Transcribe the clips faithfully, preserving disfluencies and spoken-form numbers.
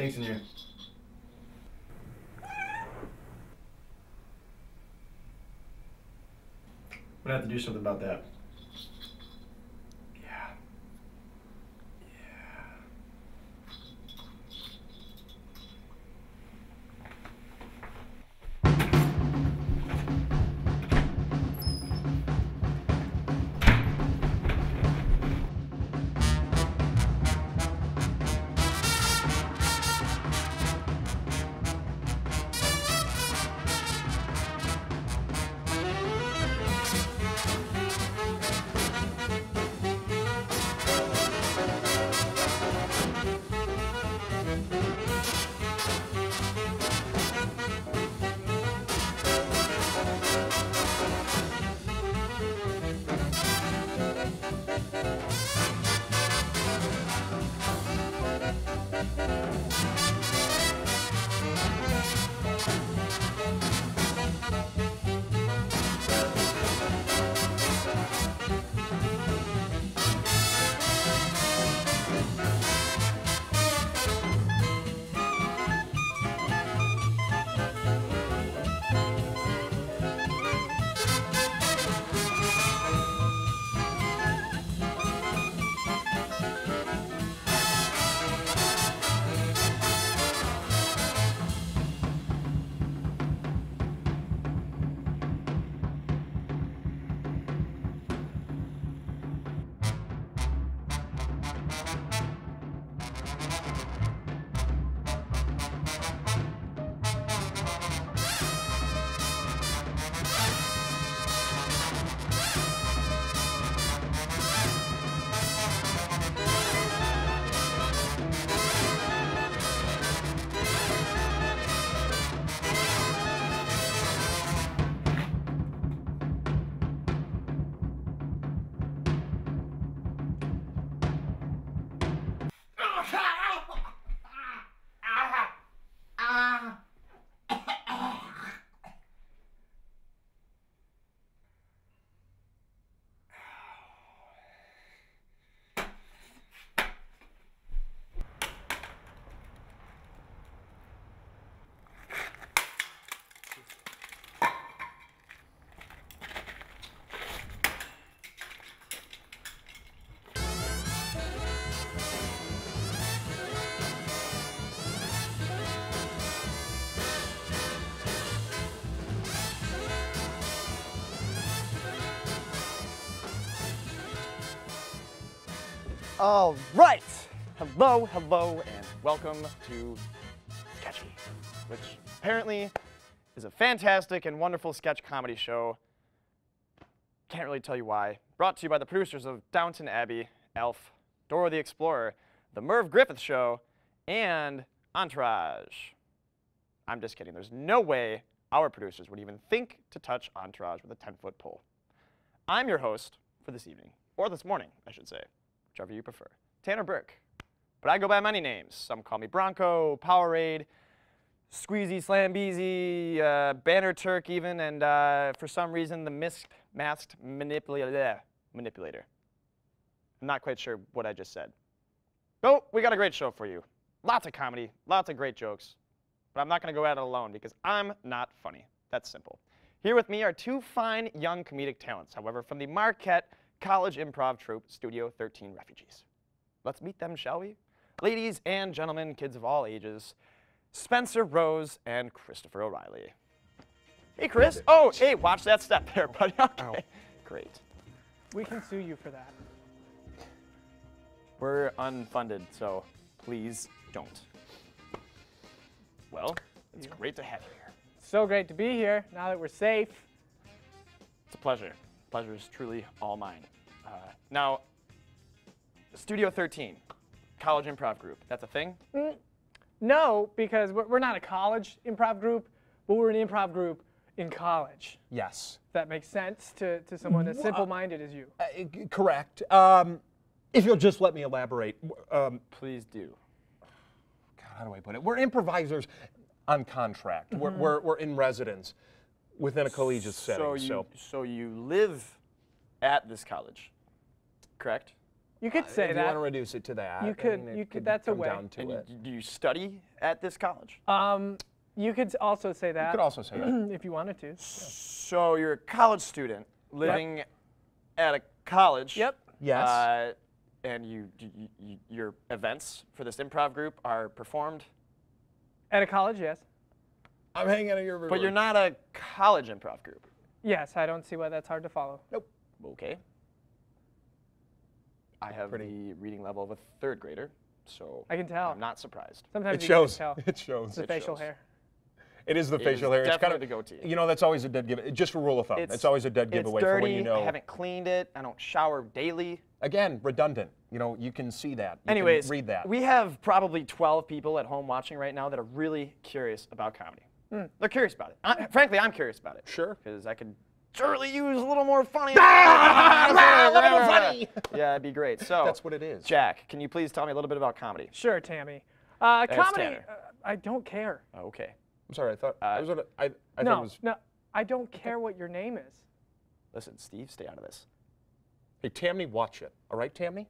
Things in here. I'm gonna have to do something about that. Yeah. Yeah. All right, hello, hello, and welcome to SKETCHY, which apparently is a fantastic and wonderful sketch comedy show. Can't really tell you why. Brought to you by the producers of Downton Abbey, Elf, Dora the Explorer, The Merv Griffith Show, and Entourage. I'm just kidding. There's no way our producers would even think to touch Entourage with a ten-foot pole. I'm your host for this evening, or this morning, I should say. Whichever you prefer. Tanner Burke. But I go by many names. Some call me Bronco, Powerade, Squeezy, Slambeezy, uh, Banner Turk even, and uh, for some reason the Masked Manipulator. Manipulator. I'm not quite sure what I just said. But we got a great show for you. Lots of comedy, lots of great jokes. But I'm not going to go at it alone because I'm not funny. That's simple. Here with me are two fine young comedic talents, however, from the Marquette College improv troupe, Studio thirteen Refugees. Let's meet them, shall we? Ladies and gentlemen, kids of all ages, Spencer Rose and Christopher O'Reilly. Hey, Chris. Oh, hey, watch that step there, buddy. Okay, Ow. Great. We can sue you for that. We're unfunded, so please don't. Well, it's yeah. great to have you here. So great to be here, now that we're safe. It's a pleasure. Pleasure is truly all mine. Uh, now, Studio thirteen, college improv group, that's a thing? Mm, no, because we're not a college improv group, but we're an improv group in college. Yes. If that makes sense to, to someone as simple-minded as you. Uh, correct. Um, if you'll just let me elaborate. Um, Please do. God, how do I put it? We're improvisers on contract. Mm-hmm. we're, we're, we're in residence. Within a collegiate setting, so you, so. so you live at this college, correct? You could say uh, if that. You want to reduce it to that. You could. I mean, you could. That's a way. Down to and it. Do you study at this college? Um, you could also say that. You could also say that if you wanted to. Yeah. So you're a college student living yep. at a college. Yep. Yes. Uh, and you, you, you, your events for this improv group are performed at a college. Yes. I'm hanging out at your. But room. You're not a college improv group. Yes, I don't see why that's hard to follow. Nope. Okay. I have the reading level of a third grader, so I can tell. I'm not surprised. Sometimes it you shows. Can tell. It shows. The it facial shows. Hair. It is the it facial is hair. It's kind of the goatee. You know, that's always a dead giveaway. Just a rule of thumb. It's, it's always a dead giveaway dirty, for when you know. I haven't cleaned it. I don't shower daily. Again, redundant. You know, you can see that. You Anyways, can read that. We have probably twelve people at home watching right now that are really curious about comedy. Mm. They're curious about it. I, frankly, I'm curious about it. Sure. Because I could surely use a little more funny. Ah, a little funny. Yeah, it'd be great. So that's what it is. Jack, can you please tell me a little bit about comedy? Sure, Tammy. Uh, comedy. Uh, I don't care. Oh, okay. I'm sorry. I thought. Uh, I was. Gonna, I. I no, thought it was... no. I don't care what your name is. Listen, Steve, stay out of this. Hey, Tammy, watch it. All right, Tammy.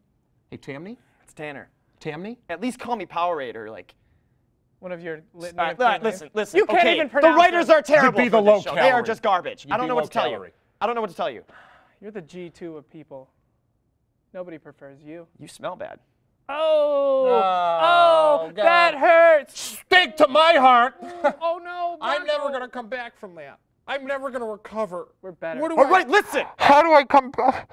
Hey, Tammy. It's Tanner. Tammy. At least call me Powerade or like. One of your litany uh, of listen, listen. You can't okay. even pronounce. The writers them. Are terrible. You'd be the low calorie. They are just garbage. You'd I don't know what to calorie. Tell you. I don't know what to tell you. You're the G two of people. Nobody prefers you. You smell bad. Oh, oh, oh that hurts. Stink to my heart. Oh no. Marco. I'm never gonna come back from that. I'm never gonna recover. We're better. All I, right, listen. How do I come back?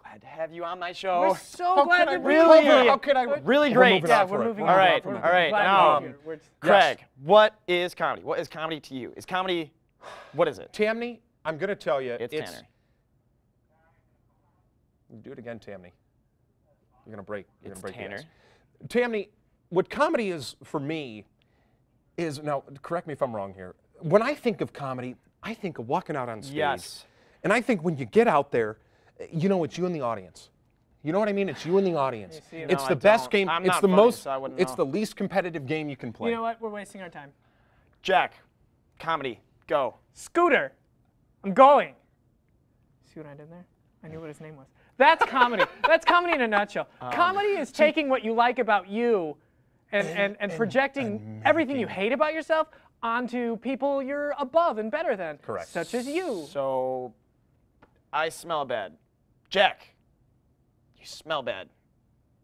Glad to have you on my show. We're so how glad to be really, here. How could I? Really great. Yeah, we're moving on. All right, all right. Now, Craig, yes. What is comedy? What is comedy to you? Is comedy, what is it? Tammy, I'm going to tell you. It's, it's Tanner. Do it again, Tammy. You're going to break. You're it's gonna break Tanner. Tammy, what comedy is for me is, now, correct me if I'm wrong here. When I think of comedy, I think of walking out on stage. Yes. And I think when you get out there, you know, it's you in the audience. You know what I mean? It's you in the audience. See, it's no, the I best don't. Game. I'm it's not the funny, most. So I wouldn't know. It's the least competitive game you can play. You know what? We're wasting our time. Jack, comedy, go. Scooter, I'm going. See what I did there? I knew what his name was. That's comedy. That's comedy in a nutshell. Um, comedy is taking what you like about you, and and, and, and projecting and everything you hate about yourself onto people you're above and better than. Correct. Such as you. So, I smell bad. Jack, you smell bad.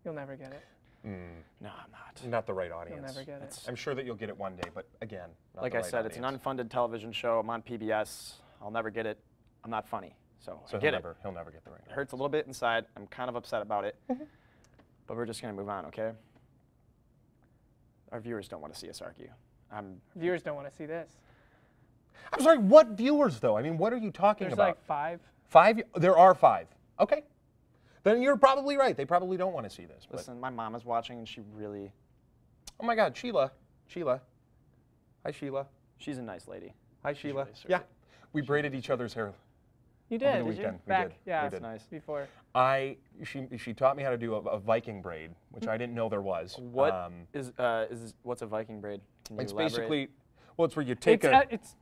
You'll never get it. Mm. No, I'm not. Not the right audience. You'll never get it. I'm sure that you'll get it one day, but again, not like the right I said, audience. It's an unfunded television show. I'm on P B S. I'll never get it. I'm not funny, so, so I get he'll it. Never, he'll never get the right. It hurts a little bit inside. I'm kind of upset about it, but we're just gonna move on, okay? Our viewers don't want to see us argue. I'm viewers don't want to see this. I'm sorry. What viewers though? I mean, what are you talking There's about? There's like five. Five? There are five. Okay, then you're probably right. They probably don't want to see this. Listen, but. My mom is watching, and she really. Oh my God, Sheila, Sheila, hi Sheila. She's a nice lady. Hi Sheila. Really yeah, we she braided each other's hair. You did. Over the did weekend. You? We Back. Did. Yeah, we did. That's nice. Before. I she she taught me how to do a, a Viking braid, which I didn't know there was. What um, is uh is what's a Viking braid? Can you it's elaborate? Basically, well, it's where you take it's a. a it's, It's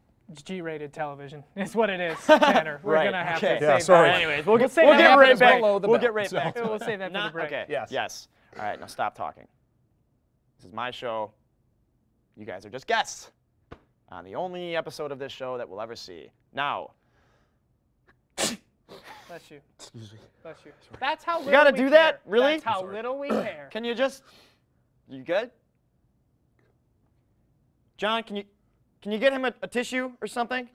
G-rated television. It's what it is, Tanner. We're right. gonna have okay. to yeah, save sorry. That. Anyways, we'll get we'll that get right back. We'll belt. Get right so. Back. We'll save that for the break. Okay. Yes. Yes. All right. Now stop talking. This is my show. You guys are just guests on the only episode of this show that we'll ever see. Now. Bless you. Excuse me. Bless you. Sorry. That's how little you gotta we do care. That. Really? That's how little we care. Can you just? You good? John, can you? Can you get him a, a tissue or something?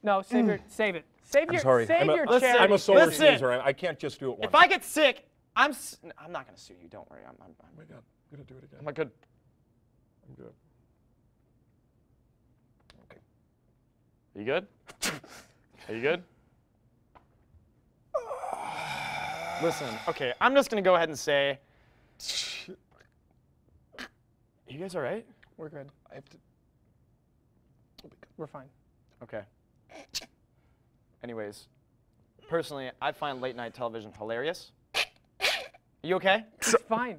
No, save your, save it. Save I'm your, sorry. Save I'm a, your listen, charity. I'm a solar listen. User. I, I can't just do it once. If I get sick, I'm. S I'm not gonna sue you. Don't worry. I'm. I'm. I'm, oh my God. I'm gonna do it again. I'm a good. I'm good. Okay. Are you good? Are you good? Listen. Okay. I'm just gonna go ahead and say. Are you guys all right? We're good. I have to. We're fine. Okay. Anyways, personally, I find late night television hilarious. You okay? It's fine.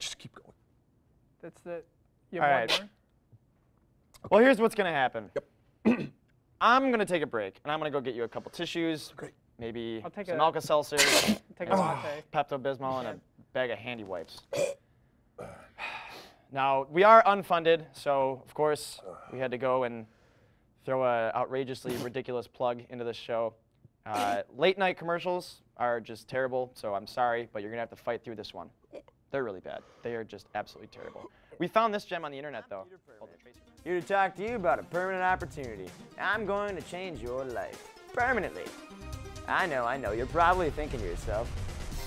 Just keep going. That's the. You have all one right. More? Okay. Well, here's what's gonna happen. Yep. I'm going to take a break, and I'm going to go get you a couple tissues, Great. maybe I'll take some Alka-Seltzer, oh, Pepto-Bismol, and a bag of handy wipes. Now, we are unfunded, so of course we had to go and throw an outrageously ridiculous plug into this show. Uh, late night commercials are just terrible, so I'm sorry, but you're going to have to fight through this one. They're really bad. They are just absolutely terrible. We found this gem on the internet, though. Here to talk to you about a permanent opportunity. I'm going to change your life. Permanently. I know, I know. You're probably thinking to yourself,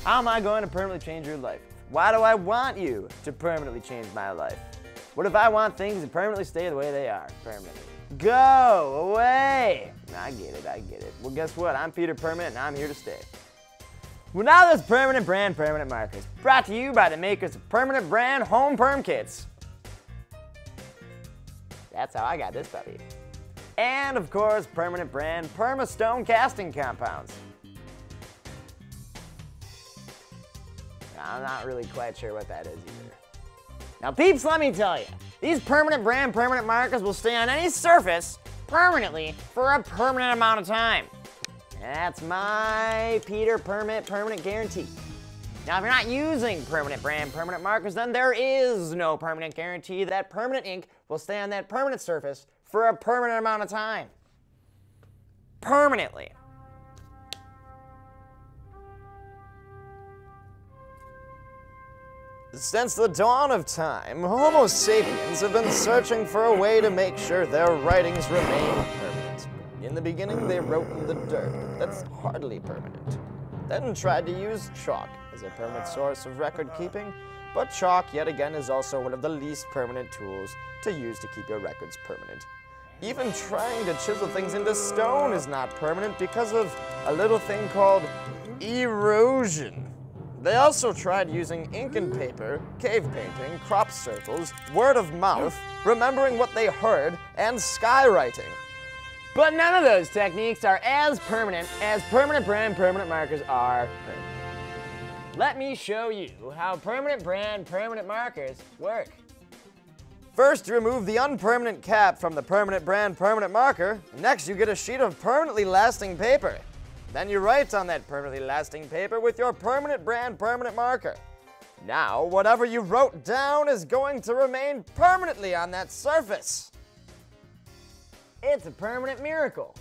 how am I going to permanently change your life? Why do I want you to permanently change my life? What if I want things to permanently stay the way they are? Permanently. Go away! I get it, I get it. Well, guess what? I'm Peter Permanent, and I'm here to stay. Well, now there's Permanent Brand Permanent Markers, brought to you by the makers of Permanent Brand Home Perm Kits. That's how I got this puppy. And, of course, Permanent Brand Perma Stone Casting Compounds. I'm not really quite sure what that is either. Now, peeps, let me tell you, these Permanent Brand Permanent Markers will stay on any surface permanently for a permanent amount of time. And that's my Peter Permanent Permanent Guarantee. Now, if you're not using Permanent Brand Permanent Markers, then there is no permanent guarantee that permanent ink will stay on that permanent surface for a permanent amount of time. Permanently. Since the dawn of time, Homo sapiens have been searching for a way to make sure their writings remain permanent. In the beginning, they wrote in the dirt, but that's hardly permanent. Then tried to use chalk as a permanent source of record keeping, but chalk, yet again, is also one of the least permanent tools to use to keep your records permanent. Even trying to chisel things into stone is not permanent because of a little thing called erosion. They also tried using ink and paper, cave painting, crop circles, word of mouth, remembering what they heard, and skywriting. But none of those techniques are as permanent as Permanent Brand Permanent Markers are permanent. Let me show you how Permanent Brand Permanent Markers work. First, you remove the unpermanent cap from the Permanent Brand Permanent Marker. Next, you get a sheet of permanently lasting paper. Then you write on that permanently lasting paper with your Permanent Brand Permanent Marker. Now, whatever you wrote down is going to remain permanently on that surface. It's a permanent miracle.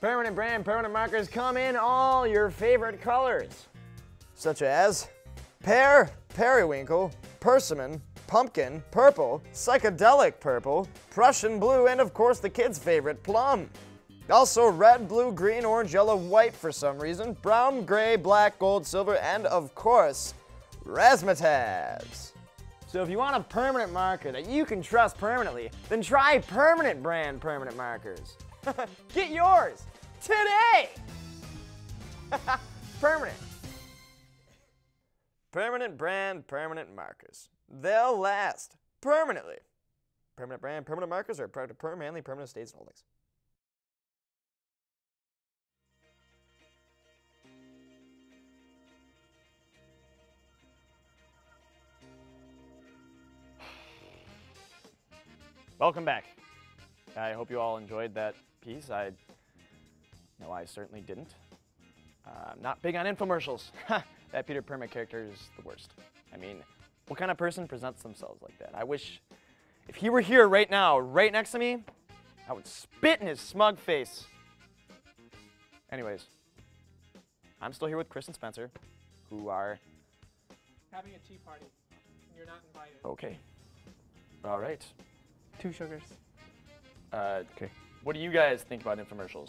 Permanent Brand Permanent Markers come in all your favorite colors, such as pear, periwinkle, persimmon, pumpkin, purple, psychedelic purple, Prussian blue, and of course the kids' favorite, plum. Also red, blue, green, orange, yellow, white for some reason, brown, gray, black, gold, silver, and of course, razzmatazz. So if you want a permanent marker that you can trust permanently, then try Permanent Brand Permanent Markers. Get yours today! Permanent. Permanent Brand Permanent Markers. They'll last permanently. Permanent Brand Permanent Markers are a product of Perm Manley Permanent Estates and Holdings. Welcome back. I hope you all enjoyed that piece. I know I certainly didn't. Uh, I'm not big on infomercials. That Peter Permanent character is the worst. I mean, what kind of person presents themselves like that? I wish if he were here right now, right next to me, I would spit in his smug face. Anyways, I'm still here with Chris and Spencer, who are having a tea party. And you're not invited. Okay. All right. Two sugars. Uh, okay. What do you guys think about infomercials?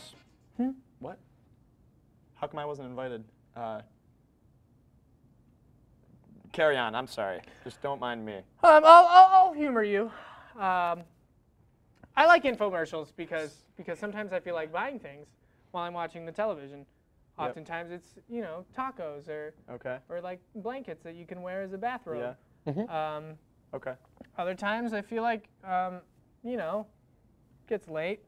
Hmm? What? How come I wasn't invited? Uh, carry on, I'm sorry. Just don't mind me. Um, I'll, I'll, I'll humor you. Um, I like infomercials because, because sometimes I feel like buying things while I'm watching the television. Oftentimes yep. it's, you know, tacos or, okay. or like blankets that you can wear as a bathrobe. Yeah. Mm-hmm. um, Okay. Other times I feel like, um, you know, it gets late,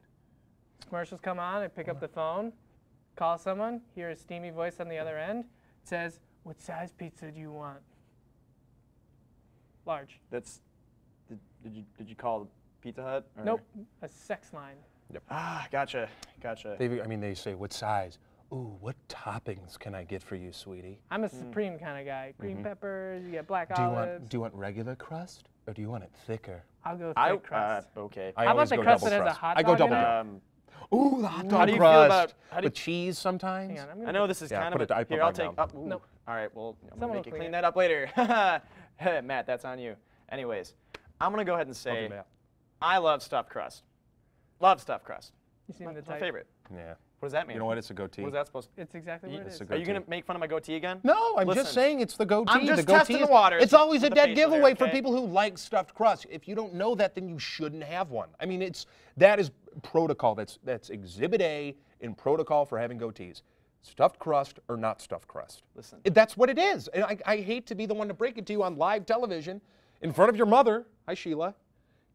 commercials come on, I pick up the phone, call someone, hear a steamy voice on the other end, it says, what size pizza do you want? Large. That's, did, did you, did you call the Pizza Hut? Or? Nope, a sex line. Yep. Ah, gotcha, gotcha. They, I mean, they say, what size? Ooh, what toppings can I get for you, sweetie? I'm a Supreme mm. kind of guy. Green mm-hmm. peppers, you get black do you olives. Want, do you want regular crust, or do you want it thicker? I'll go thick I, crust. Uh, okay. I How about the crust that has a hot dog I go double um, Ooh, the hot dog crust. How do you crust. feel about you, with cheese sometimes? On, I know this is yeah, kind of, a, it, here, I'll take, up, nope. All right, well, I'm going to make you clean it. that up later. Matt, that's on you. Anyways, I'm going to go ahead and say, I love stuffed crust. Love stuffed crust. You seem the type. My favorite. Yeah. What does that mean? You know what? It's a goatee. What is that supposed to be? It's exactly what it is. Are you going to make fun of my goatee again? No, I'm Listen, just saying it's the goatee. I'm just the goatee testing is, the water. It's always a dead giveaway there, okay? for people who like stuffed crust. If you don't know that, then you shouldn't have one. I mean, it's that is protocol. That's that's Exhibit A in protocol for having goatees. Stuffed crust or not stuffed crust. Listen. That's what it is. And I, I hate to be the one to break it to you on live television in front of your mother. Hi, Sheila.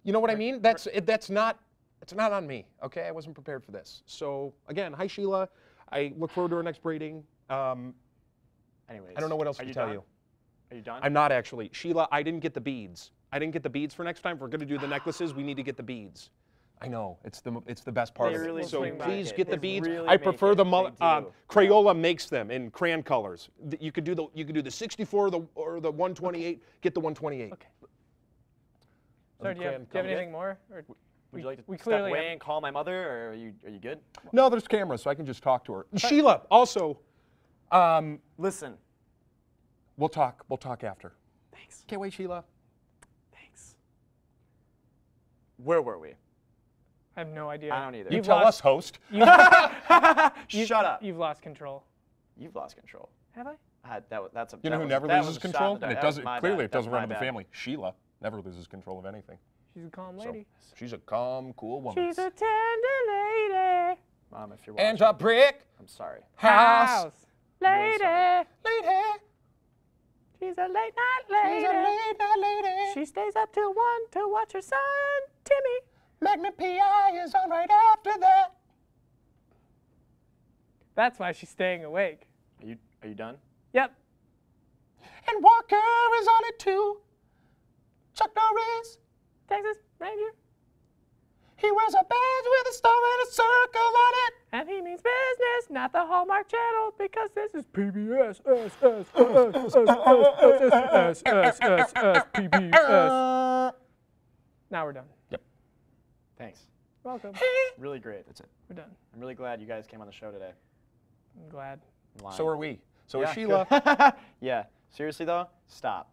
You know what I mean? That's that's not... It's not on me, okay? I wasn't prepared for this. So, again, hi, Sheila. I look forward to our next braiding. Um, Anyways. I don't know what else to tell done? you. Are you done? I'm not, actually. Sheila, I didn't get the beads. I didn't get the beads for next time. If we're going to do the necklaces, we need to get the beads. I know. It's the it's the best part they of really it. So please get it. the beads. Really I prefer the mullet. Uh, Crayola makes them in crayon colors. You could do the you could do the sixty-four or the, or the one twenty-eight. Okay. Get the one twenty-eight. Okay. Sorry, do you have, do you have anything more? Or? Would you like to we step away have... and call my mother, or are you, are you good? No, there's cameras, so I can just talk to her. But Sheila, also, um, listen. We'll talk. We'll talk after. Thanks. Can't wait, Sheila. Thanks. Where were we? I have no idea. I don't either. You you've tell lost... us, host. You've... Shut up. You've lost control. You've lost control. Have I? Uh, that, that's a, you that know who was, never loses control? And it doesn't, clearly, bad. it doesn't run in the family. Sheila never loses control of anything. She's a calm lady. So, she's a calm, cool woman. She's a tender lady. Mom, if you're watching. And a brick. I'm sorry. House. House. Lady. Really lady. She's a late night lady. She's a late night lady. She stays up till one to watch her son, Timmy. Magna P I is on right after that. That's why she's staying awake. Are you, are you done? Yep. And Walker is on it too. Chuck Norris. Texas Ranger. He wears a badge with a star and a circle on it. And he means business, not the Hallmark Channel, because this is P B S. P B S. Now we're done. Yep. Thanks. Welcome. Really great. That's it. We're done. I'm really glad you guys came on the show today. I'm glad. So are we. So is Sheila. Yeah. Seriously though, stop.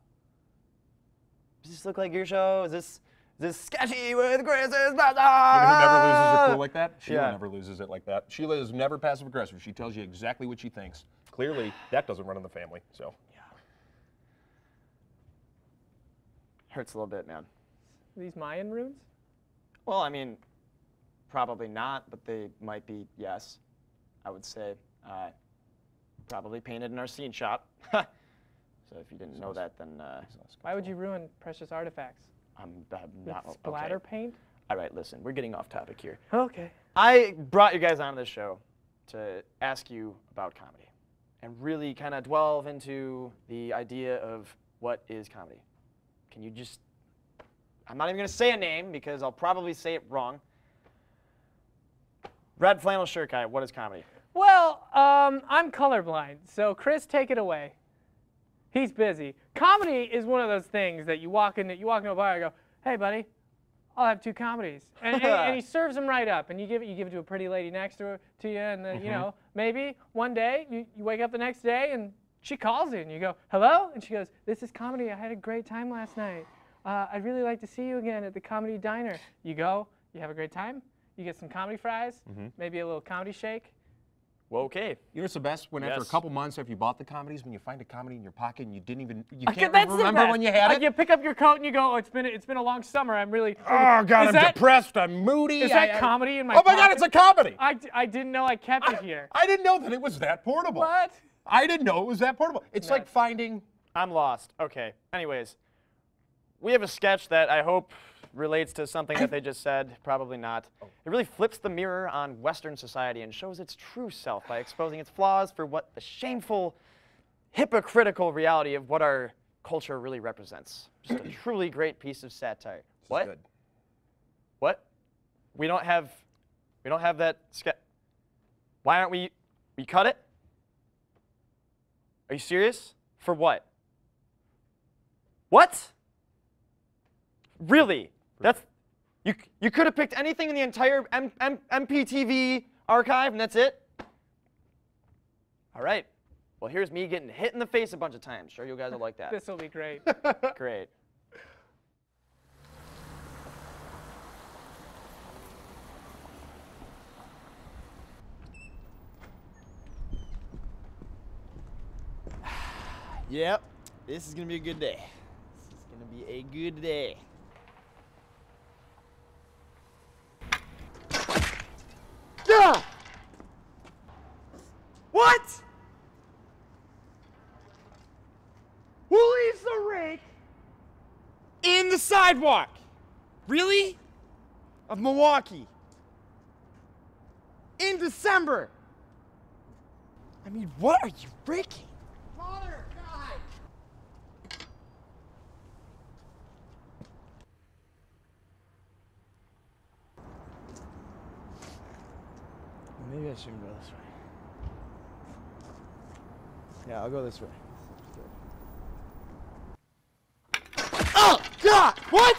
Does this look like your show? Is this? This sketchy with Chris is not. You know who never loses her cool like that? Sheila yeah. never loses it like that. Sheila is never passive aggressive. She tells you exactly what she thinks. Clearly, that doesn't run in the family. So. Yeah. Hurts a little bit, man. Are these Mayan runes? Well, I mean, probably not, but they might be. Yes, I would say. Uh, probably painted in our scene shop. So if you didn't know that, then uh, why would you ruin precious artifacts? I'm, I'm not okay. Splatter paint? All right, listen, we're getting off topic here. Okay. I brought you guys on this show to ask you about comedy and really kind of delve into the idea of what is comedy. Can you just, I'm not even going to say a name because I'll probably say it wrong. Red flannel shirt guy, what is comedy? Well, um, I'm colorblind, so Chris, take it away. He's busy. Comedy is one of those things that you walk in, you walk into a bar and go, hey, buddy, I'll have two comedies. And, and, and he serves them right up. And you give it, you give it to a pretty lady next to, her, to you. And, then, mm-hmm. you know, maybe one day you, you wake up the next day and she calls you. And you go, hello? And she goes, this is comedy. I had a great time last night. Uh, I'd really like to see you again at the Comedy Diner. You go. You have a great time. You get some comedy fries, mm-hmm. maybe a little comedy shake. Well, okay. You know what's the best? When yes. after a couple months after you bought the comedies, when you find a comedy in your pocket and you didn't even, you I can't get, remember when you had it? Like you pick up your coat and you go, oh, it's been, it's been a long summer. I'm really... Oh, God, I'm that, depressed. I'm moody. Is that I, comedy in my Oh, my pocket? God, it's a comedy. I, I didn't know I kept I, it here. I didn't know that it was that portable. What? I didn't know it was that portable. It's no. like finding... I'm lost. Okay. Anyways, we have a sketch that I hope relates to something that they just said, probably not. Oh. It really flips the mirror on Western society and shows its true self by exposing its flaws for what the shameful, hypocritical reality of what our culture really represents. Just a truly great piece of satire. This what? Is good. What? We don't have, we don't have that sketch. Why aren't we, we cut it? Are you serious? For what? What? Really? That's, you, you could have picked anything in the entire M M M P T V archive and that's it? All right. Well, here's me getting hit in the face a bunch of times. Sure, you guys will like that. This will be great. Great. Yep, this is going to be a good day. This is going to be a good day. Ah! What? Who leaves the rake in the sidewalk? Really? Of Milwaukee. In December. I mean, what are you raking? Father! Maybe I shouldn't go this way. Yeah, I'll go this way. Oh, God! What?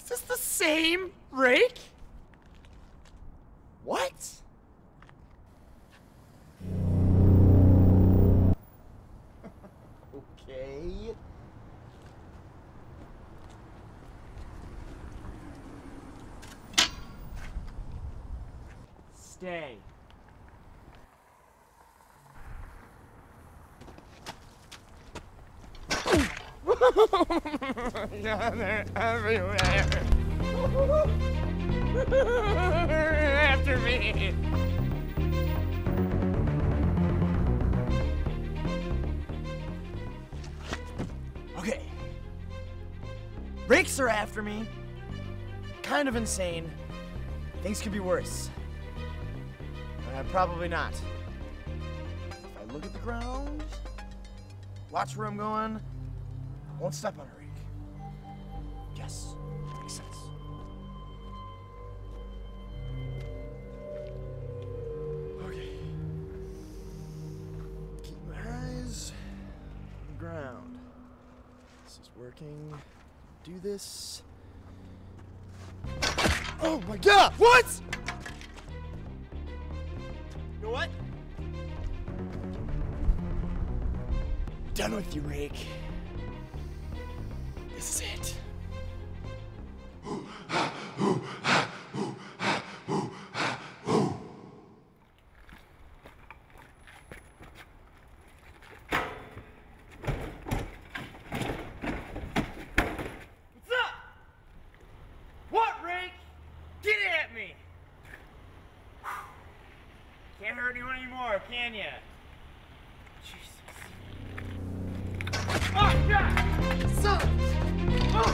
Is this the same rake? What? Okay. Stay. Yeah, they're everywhere. After me. Okay. Rakes are after me. Kind of insane. Things could be worse. Uh, probably not. If I look at the ground, watch where I'm going, won't step on a rake. Yes, makes sense. Okay. Keep my eyes on the ground. This is working. Do this. Oh my God! What? What? Done with you, rake. This is it. Can ya? Jesus. Oh, God! Son! Oh.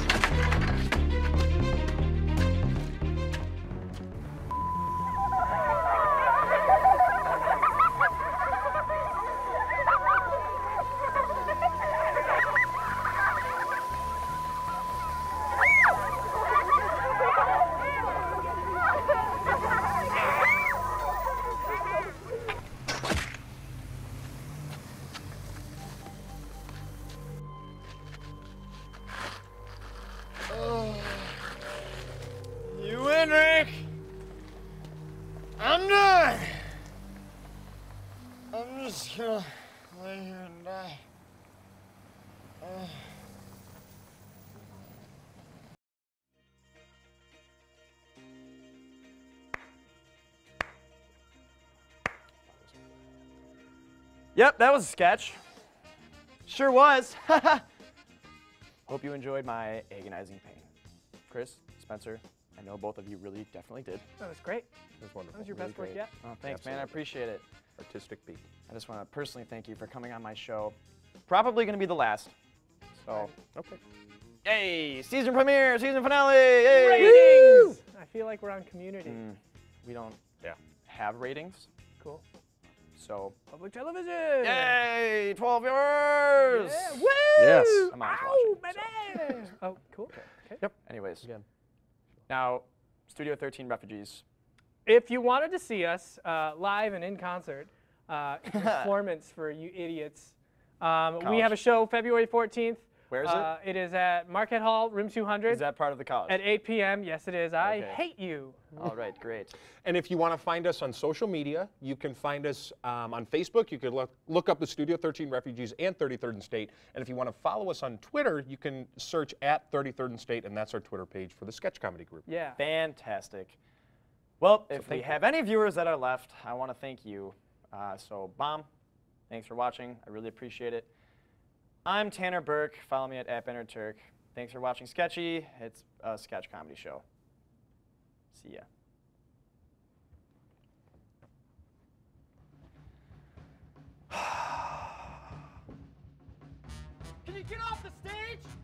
Yep, that was a sketch. Sure was. Hope you enjoyed my agonizing pain. Chris, Spencer, I know both of you really definitely did. That was great. It was wonderful. That was your really best great. work yet. Oh, thanks, Absolutely. man. I appreciate it. Artistic beat. I just want to personally thank you for coming on my show. Probably going to be the last. So, okay. Yay! Season premiere, season finale! Yay! Ratings! Woo! I feel like we're on Community. Mm, we don't yeah. have ratings. Cool. So public television. Yay! twelve viewers. Yeah. Woo! Yes. I'm Ow, watching, my so. man. Oh, cool. Okay. Yep. Anyways. Again. Now, Studio thirteen Refugees. If you wanted to see us uh, live and in concert, uh, performance for you idiots, um, we have a show February fourteenth. Where is uh, it? It is at Market Hall, room two hundred. Is that part of the college? At eight p m Yes, it is. I okay. hate you. All right, great. And if you want to find us on social media, you can find us um, on Facebook. You can look, look up the Studio thirteen Refugees and thirty-third and State. And if you want to follow us on Twitter, you can search at thirty-third and State, and that's our Twitter page for the Sketch Comedy Group. Yeah. Fantastic. Well, if we have any viewers that are left, I want to thank you. Uh, so, Bomb, thanks for watching. I really appreciate it. I'm Tanner Burke. Follow me at at Banner Turk. Thanks for watching Sketchy. It's a sketch comedy show. See ya. Can you get off the stage?